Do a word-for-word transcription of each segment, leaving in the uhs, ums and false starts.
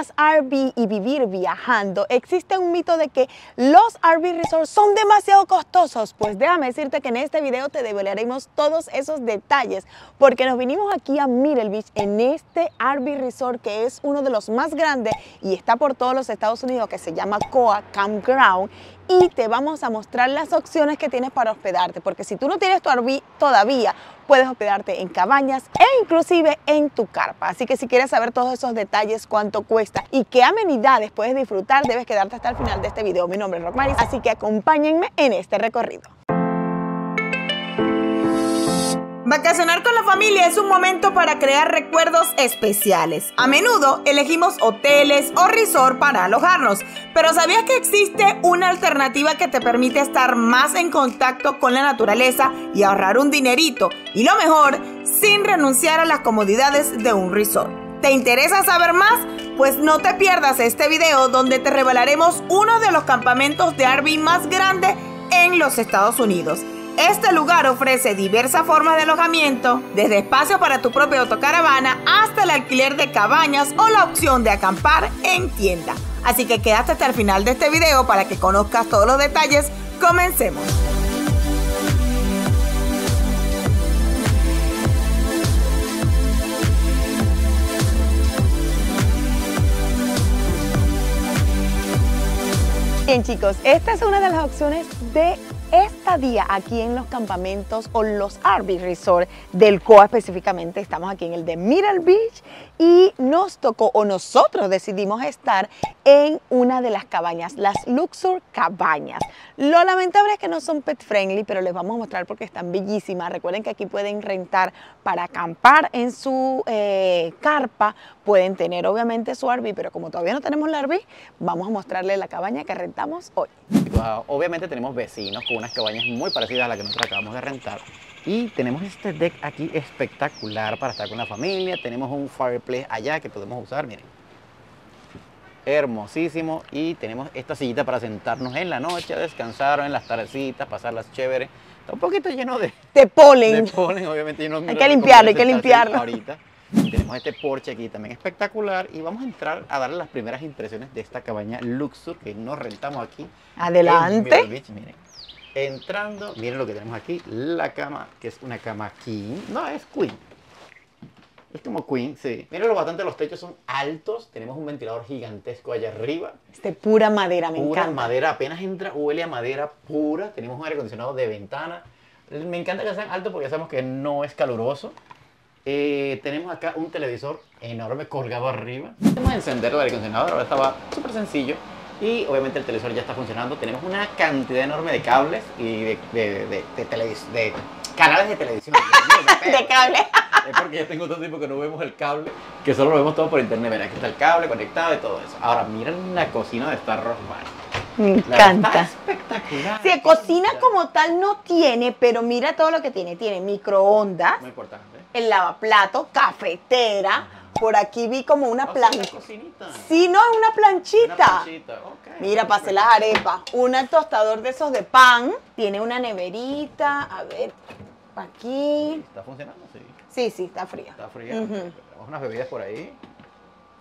las R V y vivir viajando, existe un mito de que los R V resorts son demasiado costosos. Pues déjame decirte que en este video te develaremos todos esos detalles, porque nos vinimos aquí a Myrtle Beach en este R V resort que es uno de los más grandes y está por todos los Estados Unidos, que se llama C O A Campground, y te vamos a mostrar las opciones que tienes para hospedarte, porque si tú no tienes tu R V todavía, puedes hospedarte en cabañas e inclusive en tu carpa. Así que si quieres saber todos esos detalles, cuánto cuesta y qué amenidades puedes disfrutar, debes quedarte hasta el final de este video. Mi nombre es Rock, así que acompáñenme en este recorrido. Vacacionar con la familia es un momento para crear recuerdos especiales. A menudo elegimos hoteles o resort para alojarnos, pero ¿sabías que existe una alternativa que te permite estar más en contacto con la naturaleza y ahorrar un dinerito? Y lo mejor, sin renunciar a las comodidades de un resort. ¿Te interesa saber más? Pues no te pierdas este video donde te revelaremos uno de los campamentos de R V más grandes en los Estados Unidos. Este lugar ofrece diversas formas de alojamiento, desde espacios para tu propia autocaravana hasta el alquiler de cabañas o la opción de acampar en tienda. Así que quédate hasta el final de este video para que conozcas todos los detalles. Comencemos. Bien, chicos, esta es una de las opciones de estadía aquí en los campamentos o los R V Resort del C O A específicamente. Estamos aquí en el de Myrtle Beach y nos tocó, o nosotros decidimos estar en una de las cabañas, las Luxor Cabañas. Lo lamentable es que no son pet friendly, pero les vamos a mostrar porque están bellísimas. Recuerden que aquí pueden rentar para acampar en su eh, carpa, pueden tener obviamente su R V, pero como todavía no tenemos la R V, vamos a mostrarles la cabaña que rentamos hoy. Wow, obviamente tenemos vecinos con unas cabañas muy parecidas a la que nosotros acabamos de rentar. Y tenemos este deck aquí espectacular para estar con la familia. Tenemos un fireplace allá que podemos usar, miren. Hermosísimo. Y tenemos esta sillita para sentarnos en la noche, descansar en las tardecitas, pasarlas chévere. Está un poquito lleno de... De polen. De polen, obviamente. Yo no hay que limpiarlo, hay que limpiarlo. Ahorita. Tenemos este porche aquí también espectacular y vamos a entrar a darle las primeras impresiones de esta cabaña Luxor que nos rentamos aquí. Adelante. En Beach, miren. Entrando, miren lo que tenemos aquí, la cama, que es una cama king, no, es queen. Es como queen, sí. Miren lo bastante, los techos son altos, tenemos un ventilador gigantesco allá arriba. Es de pura madera, me encanta. Pura madera, apenas entra, huele a madera pura, tenemos un aire acondicionado de ventana. Me encanta que sean altos porque ya sabemos que no es caluroso. Eh, tenemos acá un televisor enorme colgado arriba. Podemos encender el aire acondicionado, ahora estaba súper sencillo. Y obviamente el televisor ya está funcionando. Tenemos una cantidad enorme de cables y de, de, de, de, de, televis de canales de televisión. De cables. Es porque ya tengo todo tiempo que no vemos el cable, que solo lo vemos todo por internet. Mira, aquí está el cable conectado y todo eso. Ahora, miren la cocina de Star Rock Bar. Me encanta. Espectacular. Sí, cocina como tal no tiene, pero mira todo lo que tiene. Tiene microondas. Muy importante. El lavaplato, cafetera. Ajá. Por aquí vi como una oh, plancha. Sí, cocinita. Sí, no, es una planchita. Una planchita. Okay, mira, para hacer las arepas. Un tostador de esos de pan. Tiene una neverita. A ver, aquí. ¿Está funcionando? Sí. Sí, sí, está fría. Está fría. Uh-huh. Tenemos unas bebidas por ahí.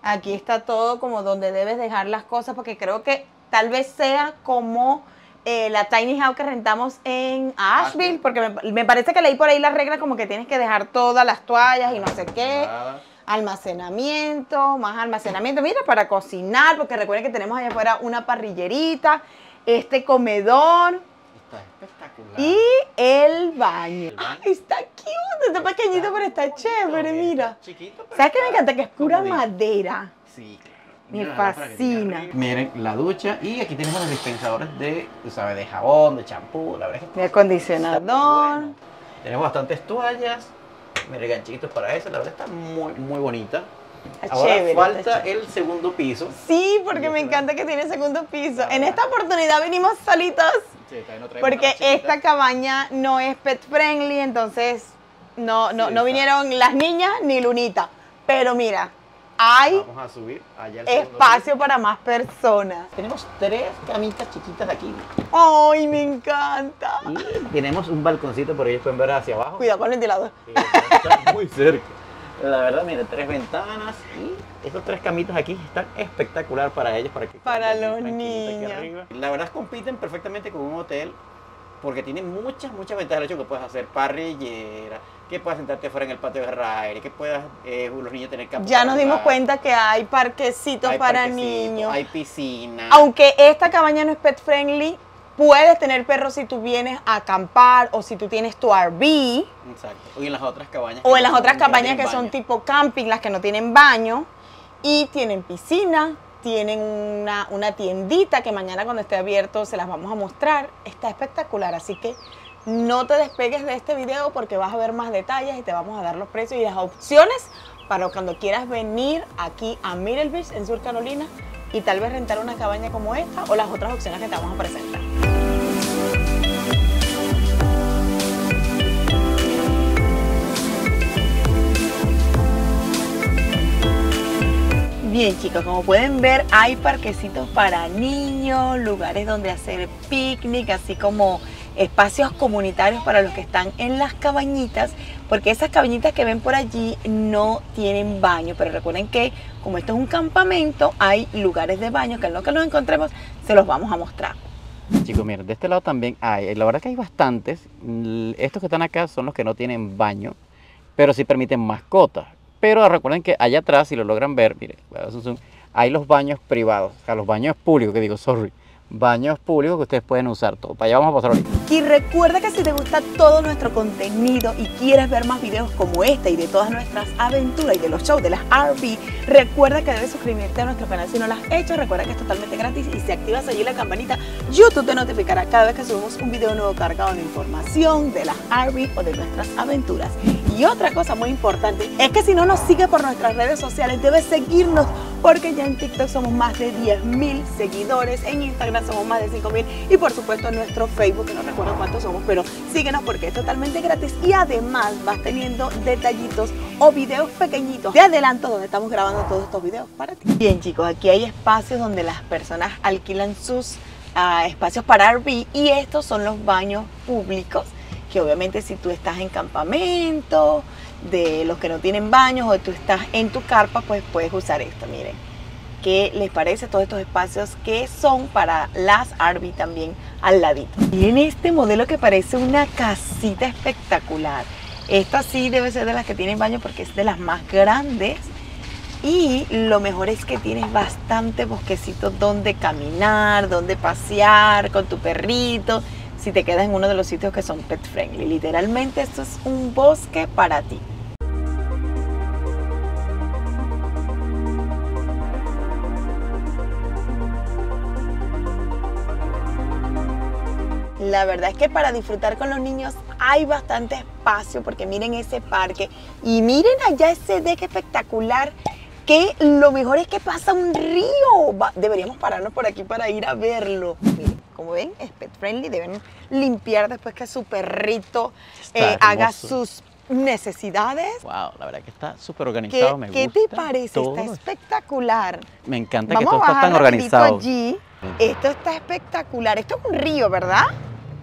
Aquí está todo como donde debes dejar las cosas, porque creo que tal vez sea como eh, la tiny house que rentamos en Asheville, porque me, me parece que leí por ahí la regla como que tienes que dejar todas las toallas y no sé qué. Nada. Almacenamiento, más almacenamiento, mira, para cocinar, porque recuerden que tenemos allá afuera una parrillerita, este comedor. Está espectacular. Y el baño. El baño. Ay, está cute, está pequeñito, está pero está bonito, chévere, mira. Está chiquito, pero ¿sabes qué me encanta? Que es pura madera. Sí, claro. Me fascina. Miren la ducha y aquí tenemos los dispensadores de, ¿sabes? De jabón, de champú, la verdad es que de acondicionador. Bueno. Tenemos bastantes toallas. Miren, ganchitos para eso, la verdad está muy, muy bonita. Está Ahora chévere, falta el segundo piso. Sí, porque me encanta que tiene segundo piso. Ah, en esta oportunidad venimos solitos, sí, no porque esta cabaña no es pet friendly, entonces no, no, sí, no vinieron las niñas ni Lunita. Pero mira, hay Vamos a subir allá espacio piso. para más personas. Tenemos tres camitas chiquitas aquí. ¡Ay, me encanta! Y tenemos un balconcito, por ahí pueden ver hacia abajo. Cuidado con el ventilador. Sí, está muy cerca. La verdad, mire, tres ventanas y estos tres camitas aquí están espectacular para ellos, para que para los niños. La verdad compiten perfectamente con un hotel porque tienen muchas, muchas ventajas. De hecho, que puedes hacer parrillera, que puedas sentarte afuera en el patio de aire, que puedas eh, los niños tener campo. Ya nos dimos bar. cuenta que hay parquecitos hay para parquecito, niños. Hay piscina. Aunque esta cabaña no es pet friendly, puedes tener perros si tú vienes a acampar o si tú tienes tu R V. Exacto. O en las otras cabañas. O en las otras cabañas que son tipo camping, las que no tienen baño. Y tienen piscina, tienen una, una tiendita que mañana cuando esté abierto se las vamos a mostrar. Está espectacular, así que no te despegues de este video porque vas a ver más detalles y te vamos a dar los precios y las opciones para cuando quieras venir aquí a Myrtle Beach en Sur Carolina y tal vez rentar una cabaña como esta o las otras opciones que te vamos a presentar. Bien chicos, como pueden ver hay parquecitos para niños, lugares donde hacer picnic, así como espacios comunitarios para los que están en las cabañitas, porque esas cabañitas que ven por allí no tienen baño, pero recuerden que como esto es un campamento hay lugares de baño que en lo que nos encontremos se los vamos a mostrar. Chicos, miren, de este lado también hay, la verdad que hay bastantes. Estos que están acá son los que no tienen baño, pero sí permiten mascotas. Pero recuerden que allá atrás, si lo logran ver, miren, hay los baños privados, o sea, los baños públicos, que digo, sorry, baños públicos que ustedes pueden usar todo. Para allá vamos a pasar ahorita. Y recuerda que si te gusta todo nuestro contenido y quieres ver más videos como este y de todas nuestras aventuras y de los shows, de las R V, recuerda que debes suscribirte a nuestro canal si no lo has hecho. Recuerda que es totalmente gratis y si activas allí la campanita, YouTube te notificará cada vez que subimos un video nuevo cargado de información de las R V o de nuestras aventuras. Y otra cosa muy importante es que si no nos sigues por nuestras redes sociales, debes seguirnos porque ya en TikTok somos más de diez mil seguidores, en Instagram somos más de cinco mil y por supuesto en nuestro Facebook, que no recuerdo cuántos somos, pero síguenos porque es totalmente gratis y además vas teniendo detallitos o videos pequeñitos de adelanto donde estamos grabando todos estos videos para ti. Bien chicos, aquí hay espacios donde las personas alquilan sus uh, espacios para R V y estos son los baños públicos. Que obviamente si tú estás en campamento, de los que no tienen baños o tú estás en tu carpa, pues puedes usar esto. Miren, ¿qué les parece todos estos espacios que son para las R V también al ladito? Y en este modelo que parece una casita espectacular. Esta sí debe ser de las que tienen baño porque es de las más grandes. Y lo mejor es que tienes bastante bosquecito donde caminar, donde pasear con tu perrito. Si te quedas en uno de los sitios que son pet friendly, literalmente esto es un bosque para ti. La verdad es que para disfrutar con los niños hay bastante espacio porque miren ese parque y miren allá ese deck espectacular. Que lo mejor es que pasa un río. Deberíamos pararnos por aquí para ir a verlo. Miren, como ven, es pet friendly. Deben limpiar después que su perrito eh, haga sus necesidades. Wow, la verdad que está súper organizado. ¿Qué, me ¿qué gusta te parece? Todo. Está espectacular. Me encanta Vamos que todo está tan organizado. Allí. Esto está espectacular. Esto es un río, ¿verdad?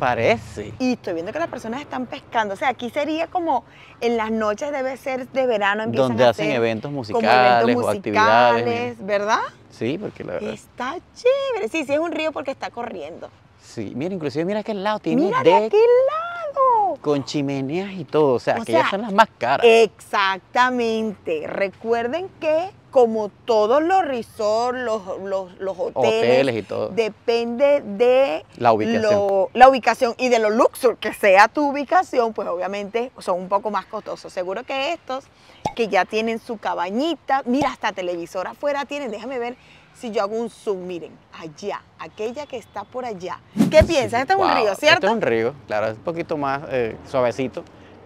Parece. Y estoy viendo que las personas están pescando. O sea, aquí sería como en las noches debe ser de verano. Empiezan Donde a hacen hacer eventos musicales, eventos musicales o actividades. Miren. ¿Verdad? Sí, porque la verdad. Está chévere. Sí, sí es un río porque está corriendo. Sí, mira, inclusive mira aquel lado. Tiene mira de aquel lado. Con chimeneas y todo. O sea, o aquellas sea, son las más caras. Exactamente. Recuerden que como todos los resorts, los, los, los hoteles, hoteles y todo. Depende de la ubicación. Lo, la ubicación y de lo luxury que sea tu ubicación, pues obviamente son un poco más costosos. Seguro que estos que ya tienen su cabañita, mira, hasta televisor afuera tienen. Déjame ver si yo hago un zoom, miren, allá, aquella que está por allá. ¿Qué piensas? Sí, este wow, es un río, ¿cierto? Este es un río, claro, es un poquito más eh, suavecito.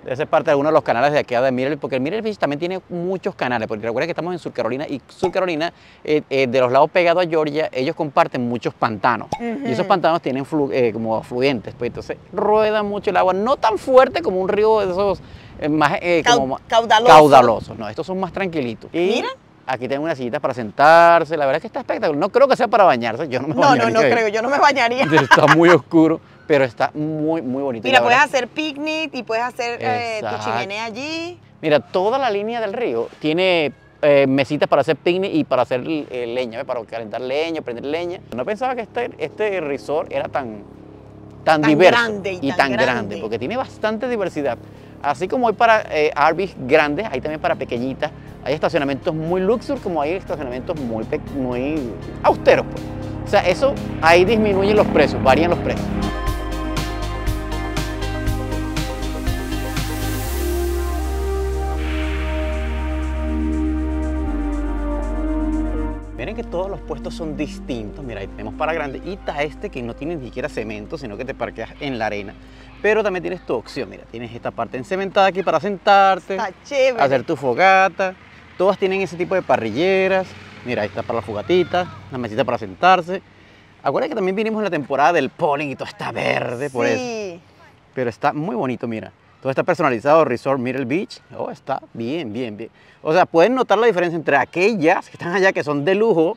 Esa es parte de uno de los canales de aquí de Myrtle Beach, porque Myrtle Beach también tiene muchos canales, porque recuerda que estamos en Sur Carolina y Sur Carolina, eh, eh, de los lados pegados a Georgia, ellos comparten muchos pantanos. Uh-huh. Y esos pantanos tienen flu, eh, como afluentes, pues entonces rueda mucho el agua, no tan fuerte como un río de esos eh, más, eh, Cau como más caudaloso. caudalosos. No, estos son más tranquilitos. Y mira. Aquí tengo unas sillitas para sentarse, la verdad es que está espectacular. No creo que sea para bañarse, yo no me no, bañaría. No, no, no creo, yo no me bañaría. Está muy oscuro. Pero está muy, muy bonito. Mira, puedes hacer picnic y puedes hacer eh, tu chimenea allí. Mira, toda la línea del río tiene eh, mesitas para hacer picnic y para hacer eh, leña, ¿eh? Para calentar leña, prender leña. No pensaba que este, este resort era tan, tan, tan diverso grande y, y tan, tan grande. grande, porque tiene bastante diversidad. Así como hay para eh, R Vs grandes, hay también para pequeñitas. Hay estacionamientos muy luxur, como hay estacionamientos muy, muy austeros, pues. O sea, eso ahí disminuyen los precios, varían los precios. Miren que todos los puestos son distintos. Mira, ahí tenemos para grande y está este que no tiene ni siquiera cemento, sino que te parqueas en la arena. Pero también tienes tu opción. Mira, tienes esta parte encementada aquí para sentarte, hacer tu fogata. Todas tienen ese tipo de parrilleras. Mira, ahí está para la fogatita, la mesita para sentarse. Acuérdate que también vinimos en la temporada del polen y todo está verde, sí, por eso. Pero está muy bonito, mira. Todo está personalizado, Resort Myrtle Beach. Oh, está bien, bien, bien. O sea, pueden notar la diferencia entre aquellas que están allá, que son de lujo,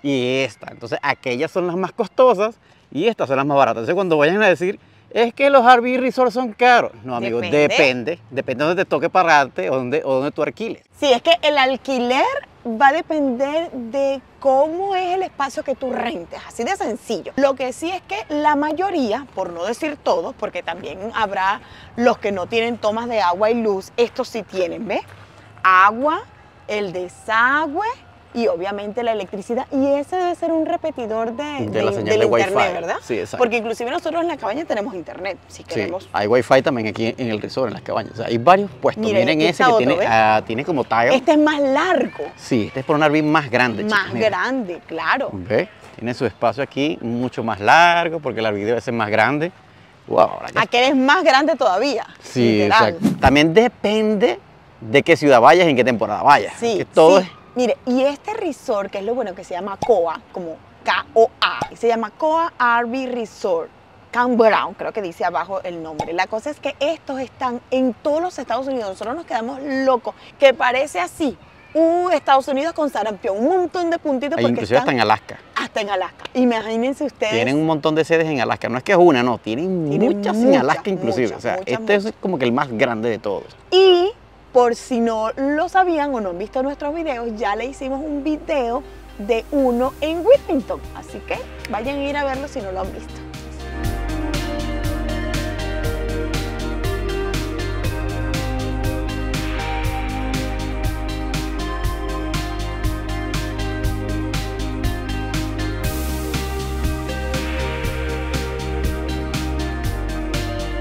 y esta. Entonces, aquellas son las más costosas y estas son las más baratas. Entonces, cuando vayan a decir, es que los R V Resort son caros. No, amigos, depende. Depende, depende de donde te toque pararte o donde, o donde tú alquiles. Sí, es que el alquiler va a depender de cómo es el espacio que tú rentes, así de sencillo. Lo que sí es que la mayoría, por no decir todos, porque también habrá los que no tienen tomas de agua y luz, estos sí tienen, ¿ves? Agua, el desagüe y obviamente la electricidad, y ese debe ser un repetidor de, de, de la señal del de internet, wifi, ¿verdad? Sí, exacto. Porque inclusive nosotros en las cabañas tenemos internet, si queremos. Sí, hay wifi también aquí en el resort, en las cabañas. O sea, hay varios puestos. Miren, miren ese que otro, tiene, uh, tiene como tile. Este es más largo. Sí, este es por un R V más grande. Más chicas, grande, claro. Okay. Tiene su espacio aquí mucho más largo, porque el R V debe ser más grande. Wow. Aquel es más grande todavía. Sí, literal. Exacto. También depende de qué ciudad vayas y en qué temporada vayas. Sí, que todo sí. Es, mire, y este resort, que es lo bueno, que se llama C O A, como K O A, se llama C O A R V Resort, Camp Brown, creo que dice abajo el nombre. La cosa es que estos están en todos los Estados Unidos. Nosotros nos quedamos locos, que parece así, un Estados Unidos con sarampión, un montón de puntitos. E porque inclusive están, hasta en Alaska. Hasta en Alaska. Imagínense ustedes. Tienen un montón de sedes en Alaska, no es que es una, no, tienen, tienen muchas, muchas en Alaska inclusive. Muchas, o sea, muchas, este muchas. Es como que el más grande de todos. Y por si no lo sabían o no han visto nuestros videos, ya le hicimos un video de uno en Wilmington. Así que vayan a ir a verlo si no lo han visto.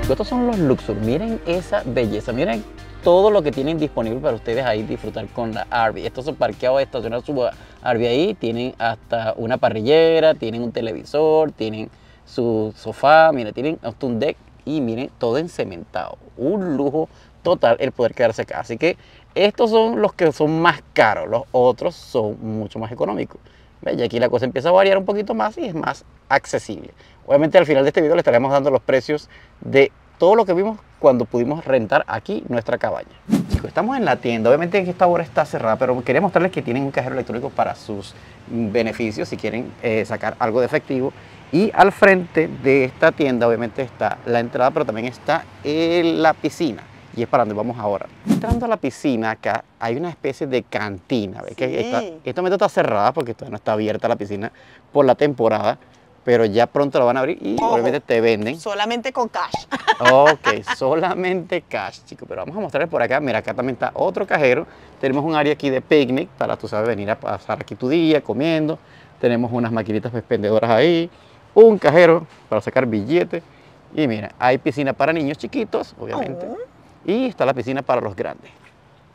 Estos son los Luxor. Miren esa belleza. Miren todo lo que tienen disponible para ustedes ahí disfrutar con la R V. Estos son parqueados, estacionar su R V ahí, tienen hasta una parrillera, tienen un televisor, tienen su sofá, mira, tienen hasta un deck y miren, todo encementado. Un lujo total el poder quedarse acá. Así que estos son los que son más caros, los otros son mucho más económicos. Y aquí la cosa empieza a variar un poquito más y es más accesible. Obviamente al final de este video le estaremos dando los precios de todo lo que vimos cuando pudimos rentar aquí nuestra cabaña. Chicos, estamos en la tienda. Obviamente que esta hora está cerrada, pero quería mostrarles que tienen un cajero electrónico para sus beneficios si quieren eh, sacar algo de efectivo. Y al frente de esta tienda obviamente está la entrada, pero también está en la piscina. Y es para donde vamos ahora. Entrando a la piscina, acá hay una especie de cantina. ¿Ves? Sí. Que está, en este momento está cerrada porque todavía no está abierta la piscina por la temporada, pero ya pronto la van a abrir y ojo, obviamente te venden. Solamente con cash. Ok, solamente cash, chicos. Pero vamos a mostrarles por acá. Mira, acá también está otro cajero. Tenemos un área aquí de picnic para, tú sabes, venir a pasar aquí tu día comiendo. Tenemos unas maquinitas expendedoras ahí. Un cajero para sacar billetes. Y mira, hay piscina para niños chiquitos, obviamente. Oh. Y está la piscina para los grandes.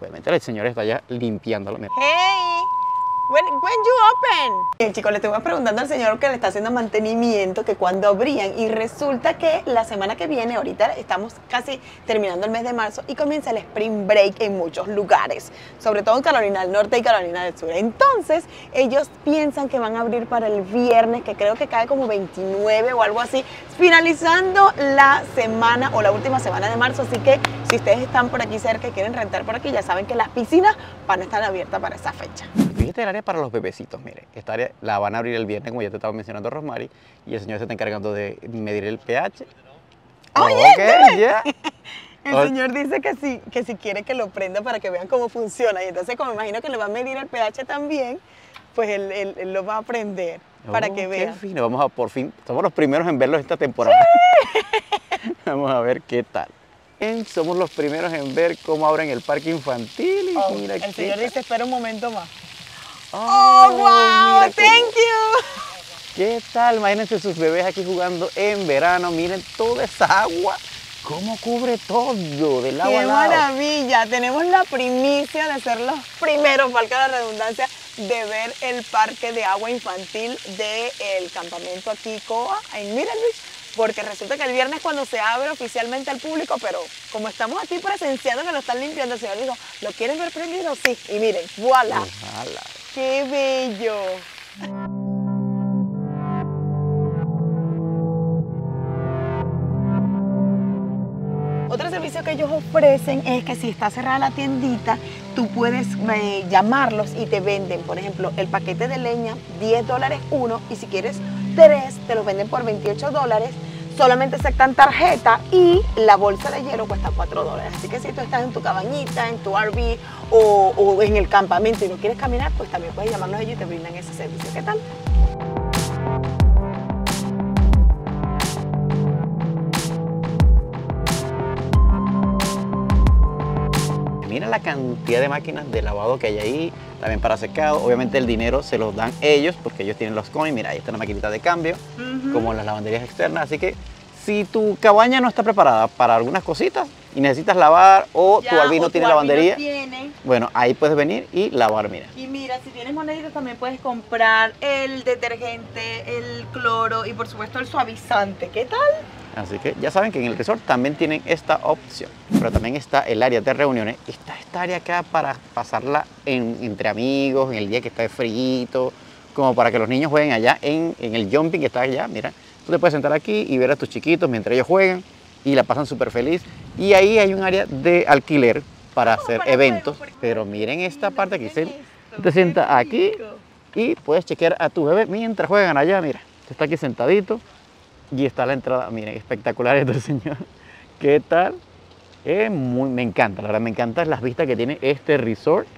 Obviamente el señor está ya limpiándola. ¡Hey! When, when you open. Bien, chicos, le estuvimos preguntando al señor que le está haciendo mantenimiento, que cuándo abrían, y resulta que la semana que viene, ahorita estamos casi terminando el mes de marzo y comienza el Spring Break en muchos lugares, sobre todo en Carolina del Norte y Carolina del Sur. Entonces, ellos piensan que van a abrir para el viernes, que creo que cae como veintinueve o algo así, finalizando la semana o la última semana de marzo. Así que si ustedes están por aquí cerca y quieren rentar por aquí, ya saben que las piscinas van a estar abiertas para esa fecha. Este es el área para los bebecitos, mire, esta área la van a abrir el viernes, como ya te estaba mencionando, Rosemary, y el señor se está encargando de medir el pH. Oh, okay, yeah, yeah. El oh. señor dice que si, que si quiere que lo prenda para que vean cómo funciona. Y entonces, como me imagino que le va a medir el pH también, pues él, él, él lo va a prender oh, para que vean. Qué fino. Vamos a, por fin, somos los primeros en verlo esta temporada. Sí. Vamos a ver qué tal. En, somos los primeros en ver cómo abren el parque infantil. Y oh, mira el señor tal. dice, espera un momento más. ¡Oh, oh wow! ¡Thank you! ¿Qué tal? Imagínense sus bebés aquí jugando en verano. Miren toda esa agua. ¿Cómo cubre todo del agua? ¡Qué maravilla! Tenemos la primicia de ser los primeros, valga la redundancia, de ver el parque de agua infantil del campamento aquí C O A en Myrtle Beach, porque resulta que el viernes cuando se abre oficialmente al público, pero como estamos aquí presenciando que lo están limpiando, el señor dijo, ¿lo quieren ver prendido? Sí. Y miren, ¡voilà! Ojalá. ¡Qué bello! Otro servicio que ellos ofrecen es que si está cerrada la tiendita, tú puedes eh, llamarlos y te venden, por ejemplo, el paquete de leña, diez dólares uno, y si quieres tres, te los venden por veintiocho dólares, solamente aceptan tarjeta y la bolsa de hielo cuesta cuatro dólares. Así que si tú estás en tu cabañita, en tu R V o, o en el campamento y no quieres caminar, pues también puedes llamarlos a ellos y te brindan ese servicio. ¿Qué tal? Mira la cantidad de máquinas de lavado que hay ahí, también para secado. Obviamente el dinero se los dan ellos porque ellos tienen los coins. Mira, ahí está la maquinita de cambio, uh-huh. como en las lavanderías externas. Así que si tu cabaña no está preparada para algunas cositas y necesitas lavar o ya, tu albino no tiene lavandería, tiene. bueno, ahí puedes venir y lavar, mira. Y mira, si tienes moneditas también puedes comprar el detergente, el cloro y por supuesto el suavizante. ¿Qué tal? Así que ya saben que en el resort también tienen esta opción. Pero también está el área de reuniones. Está esta área acá para pasarla en, entre amigos, en el día que está de frío, como para que los niños jueguen allá en, en el jumping que está allá. Mira, tú te puedes sentar aquí y ver a tus chiquitos mientras ellos juegan y la pasan súper feliz. Y ahí hay un área de alquiler para hacer para eventos. Juego, Pero miren esta parte aquí. Se, te sientas aquí y puedes chequear a tus bebés mientras juegan allá. Mira, está aquí sentadito. Y está la entrada, miren, espectacular este señor. ¿Qué tal? Eh, muy, me encanta, la verdad, me encantan las vistas que tiene este resort.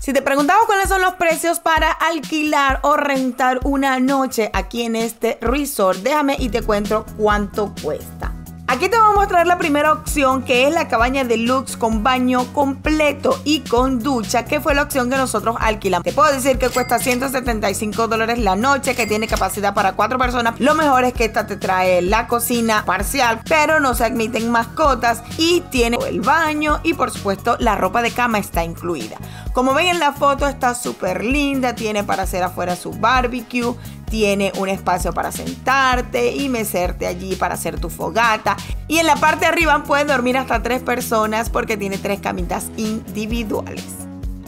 Si te preguntaba cuáles son los precios para alquilar o rentar una noche aquí en este resort, déjame y te cuento cuánto cuesta. Aquí te voy a mostrar la primera opción, que es la cabaña deluxe con baño completo y con ducha, que fue la opción que nosotros alquilamos. Te puedo decir que cuesta ciento setenta y cinco dólares la noche, que tiene capacidad para cuatro personas. Lo mejor es que esta te trae la cocina parcial, pero no se admiten mascotas, y tiene el baño y por supuesto la ropa de cama está incluida. Como ven en la foto, está súper linda, tiene para hacer afuera su barbecue, tiene un espacio para sentarte y mecerte allí para hacer tu fogata. Y en la parte de arriba pueden dormir hasta tres personas porque tiene tres camitas individuales.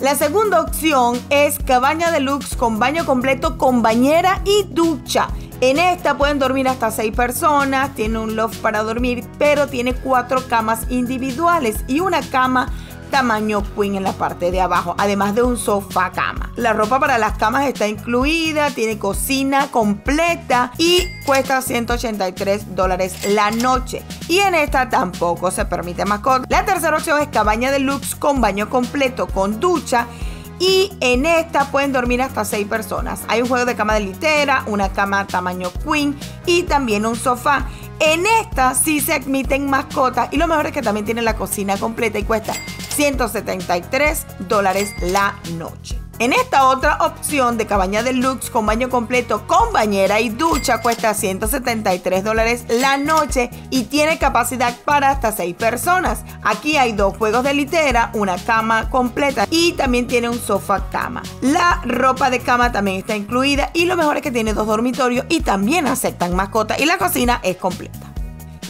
La segunda opción es cabaña deluxe con baño completo con bañera y ducha. En esta pueden dormir hasta seis personas, tiene un loft para dormir, pero tiene cuatro camas individuales y una cama tamaño queen en la parte de abajo, además de un sofá cama. La ropa para las camas está incluida, tiene cocina completa y cuesta ciento ochenta y tres dólares la noche. Y en esta tampoco se permite mascota. La tercera opción es cabaña deluxe con baño completo con ducha. Y en esta pueden dormir hasta seis personas. Hay un juego de cama de litera, una cama tamaño queen y también un sofá. En esta sí se admiten mascotas y lo mejor es que también tiene la cocina completa y cuesta ciento setenta y tres dólares la noche. En esta otra opción de cabaña deluxe con baño completo con bañera y ducha cuesta ciento setenta y tres dólares la noche y tiene capacidad para hasta seis personas. Aquí hay dos juegos de litera, una cama completa y también tiene un sofá cama. La ropa de cama también está incluida y lo mejor es que tiene dos dormitorios y también aceptan mascotas y la cocina es completa.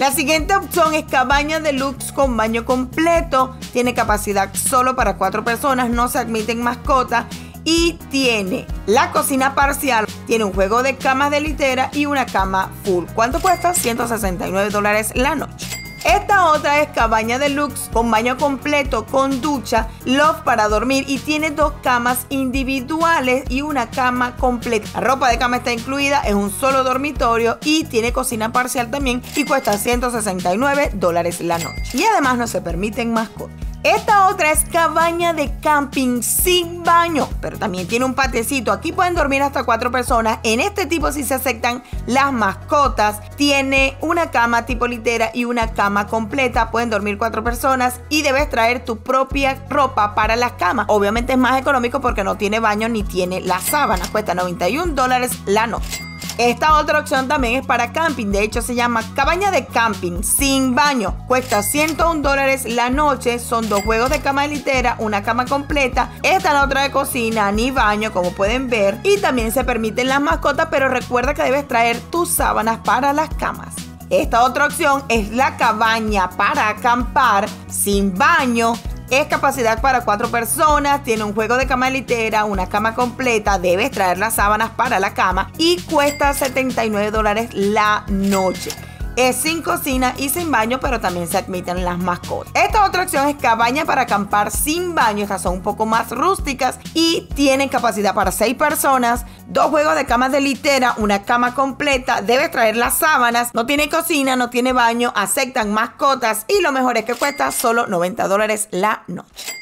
La siguiente opción es cabaña deluxe con baño completo, tiene capacidad solo para cuatro personas, no se admiten mascotas y tiene la cocina parcial, tiene un juego de camas de litera y una cama full. ¿Cuánto cuesta? ciento sesenta y nueve dólares la noche. Esta otra es cabaña deluxe con baño completo, con ducha, loft para dormir y tiene dos camas individuales y una cama completa. La ropa de cama está incluida, es un solo dormitorio y tiene cocina parcial también y cuesta ciento sesenta y nueve dólares la noche. Y además no se permiten mascotas. Esta otra es cabaña de camping sin baño, pero también tiene un patiecito. Aquí pueden dormir hasta cuatro personas. En este tipo sí se aceptan las mascotas. Tiene una cama tipo litera y una cama completa. Pueden dormir cuatro personas y debes traer tu propia ropa para las camas. Obviamente es más económico porque no tiene baño ni tiene las sábanas. Cuesta noventa y un dólares la noche. Esta otra opción también es para camping, de hecho se llama cabaña de camping sin baño, cuesta ciento un dólares la noche, son dos juegos de cama de litera, una cama completa, esta no trae cocina ni baño como pueden ver y también se permiten las mascotas, pero recuerda que debes traer tus sábanas para las camas. Esta otra opción es la cabaña para acampar sin baño. Es capacidad para cuatro personas, tiene un juego de cama de litera, una cama completa, debes traer las sábanas para la cama y cuesta setenta y nueve dólares la noche. Es sin cocina y sin baño, pero también se admiten las mascotas. Esta otra opción es cabaña para acampar sin baño. Estas son un poco más rústicas y tienen capacidad para seis personas, dos juegos de camas de litera, una cama completa, debes traer las sábanas, no tiene cocina, no tiene baño, aceptan mascotas y lo mejor es que cuesta solo noventa dólares la noche.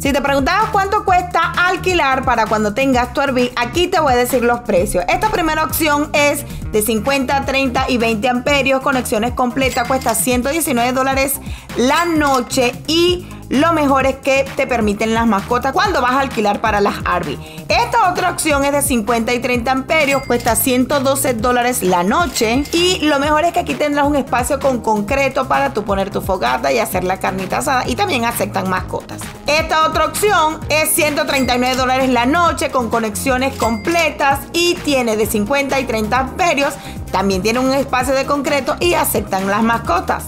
Si te preguntabas cuánto cuesta alquilar para cuando tengas tu Airbnb, aquí te voy a decir los precios. Esta primera opción es de cincuenta, treinta y veinte amperios, conexiones completas, cuesta ciento diecinueve dólares la noche y lo mejor es que te permiten las mascotas cuando vas a alquilar para las Airbnb. Esta otra opción es de cincuenta y treinta amperios, cuesta ciento doce dólares la noche y lo mejor es que aquí tendrás un espacio con concreto para tú poner tu fogata y hacer la carnita asada y también aceptan mascotas. Esta otra opción es ciento treinta y nueve dólares la noche con conexiones completas y tiene de cincuenta y treinta amperios, también tiene un espacio de concreto y aceptan las mascotas.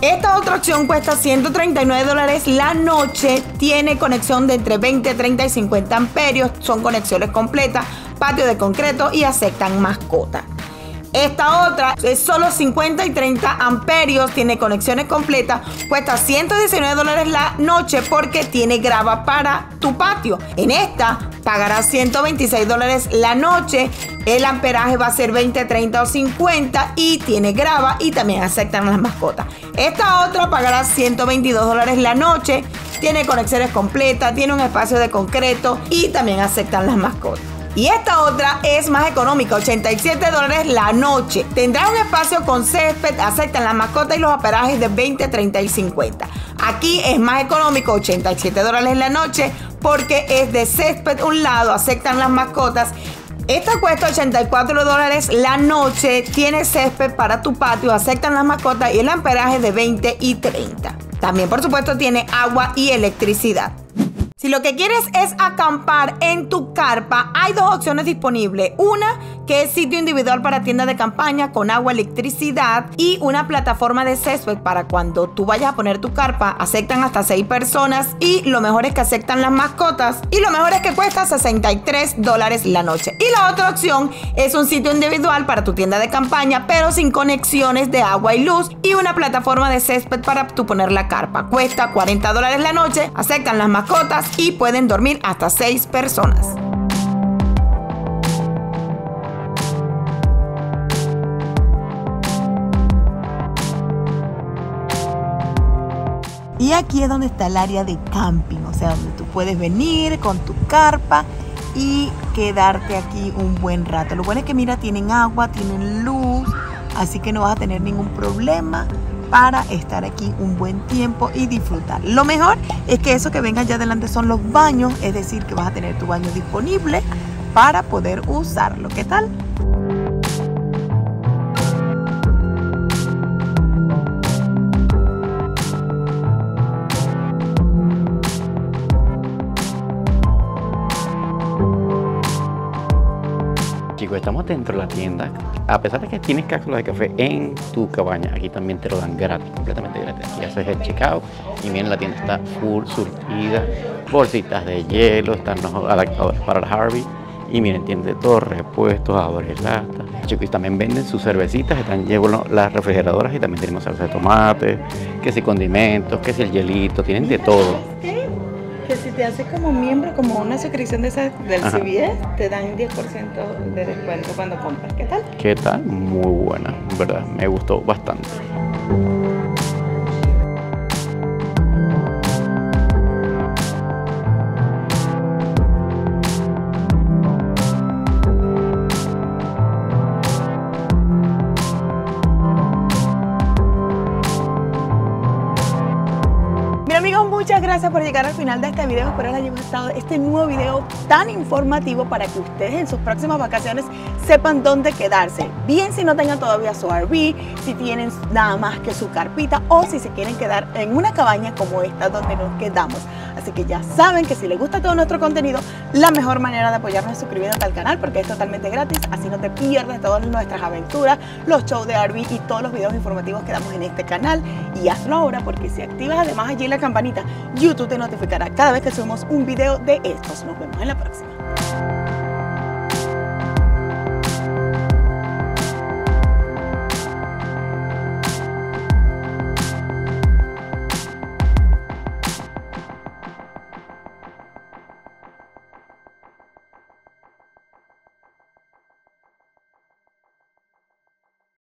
Esta otra opción cuesta ciento treinta y nueve dólares la noche, tiene conexión de entre veinte, treinta y cincuenta amperios, son conexiones completas, patio de concreto y aceptan mascotas. Esta otra es solo cincuenta y treinta amperios, tiene conexiones completas, cuesta ciento diecinueve dólares la noche porque tiene grava para tu patio. En esta pagarás ciento veintiséis dólares la noche, el amperaje va a ser veinte, treinta o cincuenta y tiene grava y también aceptan las mascotas. Esta otra pagarás ciento veintidós dólares la noche, tiene conexiones completas, tiene un espacio de concreto y también aceptan las mascotas. Y esta otra es más económica, ochenta y siete dólares la noche. Tendrá un espacio con césped, aceptan las mascotas y los aparajes de veinte, treinta y cincuenta. Aquí es más económico, ochenta y siete dólares la noche, porque es de césped un lado, aceptan las mascotas. Esta cuesta ochenta y cuatro dólares la noche, tiene césped para tu patio, aceptan las mascotas y el amperaje de veinte y treinta. También, por supuesto, tiene agua y electricidad. Si lo que quieres es acampar en tu carpa, hay dos opciones disponibles. Una que es sitio individual para tiendas de campaña con agua, electricidad y una plataforma de césped para cuando tú vayas a poner tu carpa. Aceptan hasta seis personas y lo mejor es que aceptan las mascotas y lo mejor es que cuesta sesenta y tres dólares la noche. Y la otra opción es un sitio individual para tu tienda de campaña pero sin conexiones de agua y luz y una plataforma de césped para tú poner la carpa. Cuesta cuarenta dólares la noche, aceptan las mascotas y pueden dormir hasta seis personas. Y aquí es donde está el área de camping, o sea, donde tú puedes venir con tu carpa y quedarte aquí un buen rato. Lo bueno es que mira, tienen agua, tienen luz, así que no vas a tener ningún problema para estar aquí un buen tiempo y disfrutar. Lo mejor es que eso que venga allá adelante son los baños, es decir, que vas a tener tu baño disponible para poder usarlo. ¿Qué tal? Estamos dentro de la tienda. A pesar de que tienes cápsulas de café en tu cabaña, aquí también te lo dan gratis, completamente gratis. Y haces el checkout y miren, la tienda está full surtida, bolsitas de hielo, están los adaptadores para el Harvey Y miren, tiene de todo, repuestos, abrelatas. Chicos, también venden sus cervecitas, están llevando las refrigeradoras y también tenemos salsa de tomate, que si condimentos, que si el hielito, tienen de todo. Este, que si te haces como miembro, como una suscripción de esa, del Ajá. C V S, te dan diez por ciento de descuento cuando compras. ¿Qué tal? ¿Qué tal? Muy buena, en verdad, me gustó bastante. Muchas gracias por llegar al final de este video, espero les haya gustado este nuevo video tan informativo para que ustedes en sus próximas vacaciones sepan dónde quedarse. Bien si no tengan todavía su R V, si tienen nada más que su carpita o si se quieren quedar en una cabaña como esta donde nos quedamos. Así que ya saben que si les gusta todo nuestro contenido, la mejor manera de apoyarnos es suscribiéndote al canal porque es totalmente gratis, así no te pierdes todas nuestras aventuras, los shows de R V y todos los videos informativos que damos en este canal. Y hazlo ahora porque si activas además allí la campanita, YouTube te notificará cada vez que subimos un video de estos. Nos vemos en la próxima.